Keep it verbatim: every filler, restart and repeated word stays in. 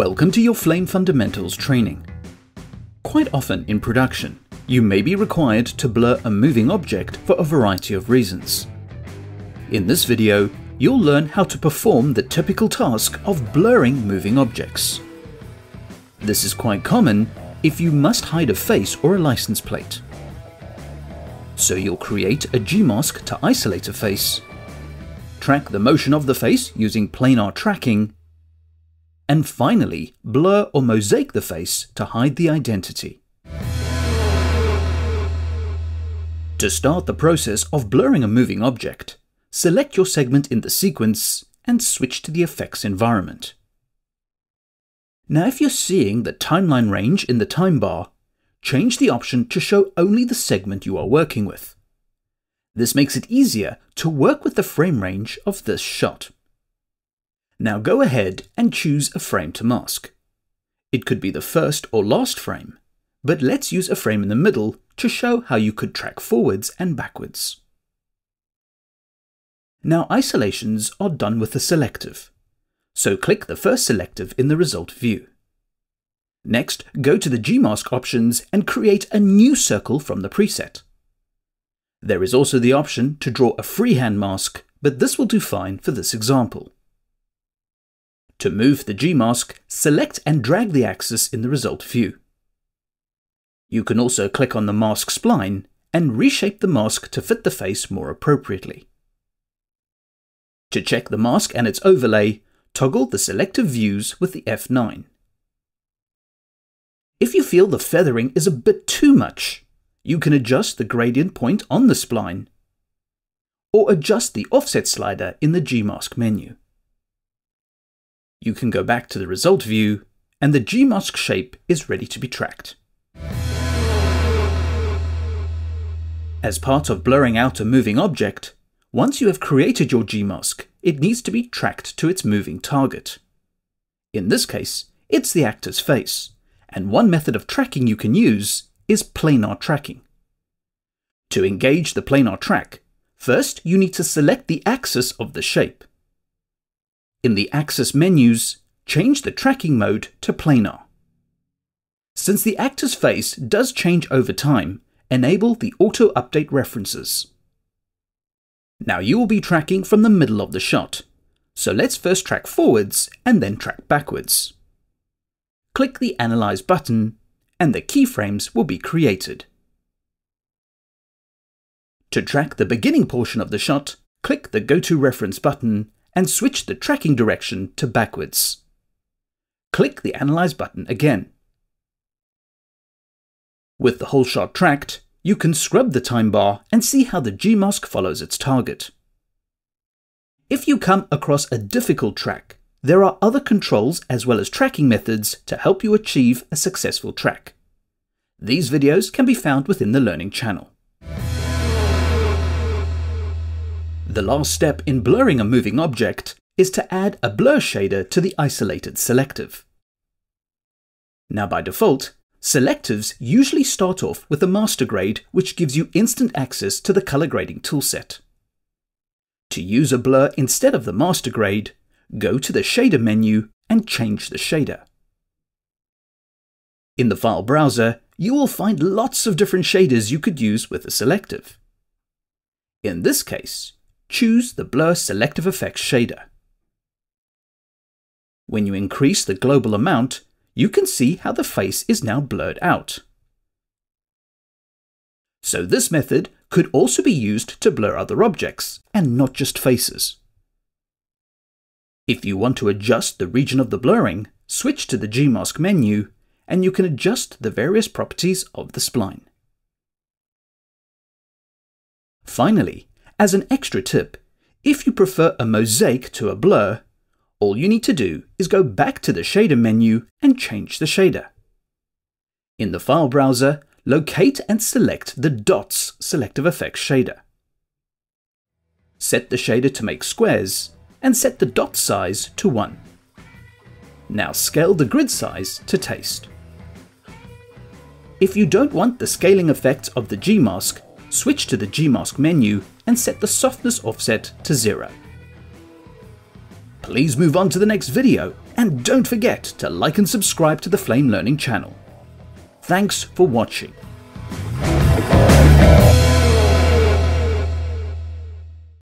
Welcome to your Flame Fundamentals training. Quite often in production, you may be required to blur a moving object for a variety of reasons. In this video, you'll learn how to perform the typical task of blurring moving objects. This is quite common if you must hide a face or a license plate. So you'll create a Gmask to isolate a face, track the motion of the face using planar tracking, and finally, blur or mosaic the face to hide the identity. To start the process of blurring a moving object, select your segment in the sequence and switch to the effects environment. Now if you're seeing the timeline range in the time bar, change the option to show only the segment you are working with. This makes it easier to work with the frame range of this shot. Now go ahead and choose a frame to mask. It could be the first or last frame, but let's use a frame in the middle to show how you could track forwards and backwards. Now isolations are done with the selective, so click the first selective in the result view. Next, go to the Gmask options and create a new circle from the preset. There is also the option to draw a freehand mask, but this will do fine for this example. To move the Gmask, select and drag the axis in the result view. You can also click on the mask spline and reshape the mask to fit the face more appropriately. To check the mask and its overlay, toggle the selective views with the F nine. If you feel the feathering is a bit too much, you can adjust the gradient point on the spline or adjust the offset slider in the Gmask menu. You can go back to the result view, and the Gmask shape is ready to be tracked. As part of blurring out a moving object, once you have created your Gmask, it needs to be tracked to its moving target. In this case, it's the actor's face, and one method of tracking you can use is planar tracking. To engage the planar track, first you need to select the axis of the shape. In the Axis menus, change the Tracking Mode to Planar. Since the actor's face does change over time, enable the Auto-Update References. Now you will be tracking from the middle of the shot, so let's first track forwards and then track backwards. Click the Analyze button and the keyframes will be created. To track the beginning portion of the shot, click the Go To Reference button and switch the tracking direction to backwards. Click the Analyze button again. With the whole shot tracked, you can scrub the time bar and see how the Gmask follows its target. If you come across a difficult track, there are other controls as well as tracking methods to help you achieve a successful track. These videos can be found within the learning channel. The last step in blurring a moving object is to add a blur shader to the isolated selective. Now by default, selectives usually start off with a master grade which gives you instant access to the color grading toolset. To use a blur instead of the master grade, go to the Shader menu and change the shader. In the file browser, you will find lots of different shaders you could use with a selective. In this case, choose the Blur Selective Effects shader. When you increase the global amount, you can see how the face is now blurred out. So this method could also be used to blur other objects, and not just faces. If you want to adjust the region of the blurring, switch to the Gmask menu, and you can adjust the various properties of the spline. Finally, as an extra tip, if you prefer a mosaic to a blur, all you need to do is go back to the Shader menu and change the shader. In the file browser, locate and select the Dots Selective Effects shader. Set the shader to make squares and set the dot size to one. Now scale the grid size to taste. If you don't want the scaling effects of the Gmask, switch to the Gmask menu and set the softness offset to zero. Please move on to the next video and don't forget to like and subscribe to the Flame Learning channel. Thanks for watching.